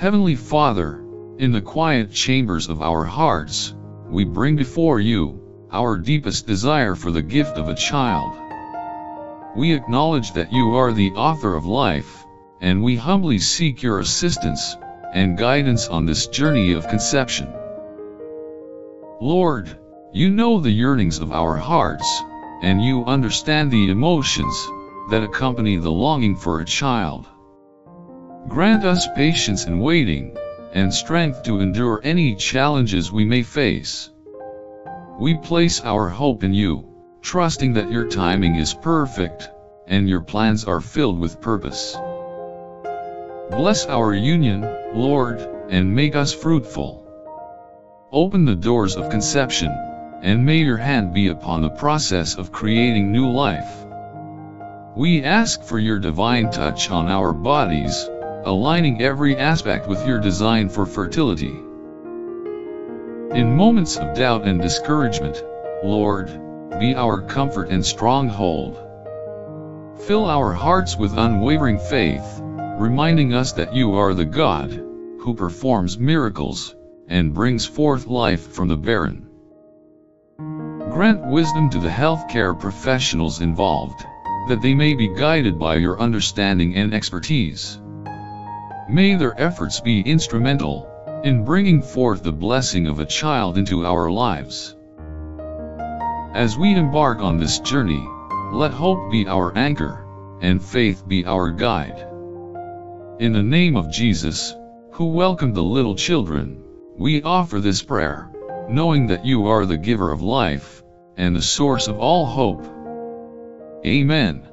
Heavenly Father, in the quiet chambers of our hearts, we bring before you our deepest desire for the gift of a child. We acknowledge that you are the author of life, and we humbly seek your assistance and guidance on this journey of conception. Lord, you know the yearnings of our hearts, and you understand the emotions that accompany the longing for a child. Grant us patience in waiting, and strength to endure any challenges we may face. We place our hope in you, trusting that your timing is perfect, and your plans are filled with purpose. Bless our union, Lord, and make us fruitful. Open the doors of conception, and may your hand be upon the process of creating new life. We ask for your divine touch on our bodies, aligning every aspect with your design for fertility. In moments of doubt and discouragement, Lord, be our comfort and stronghold. Fill our hearts with unwavering faith, reminding us that you are the God who performs miracles and brings forth life from the barren. Grant wisdom to the healthcare professionals involved, that they may be guided by your understanding and expertise. May their efforts be instrumental in bringing forth the blessing of a child into our lives. As we embark on this journey, let hope be our anchor, and faith be our guide. In the name of Jesus, who welcomed the little children, we offer this prayer, knowing that you are the giver of life, and the source of all hope. Amen.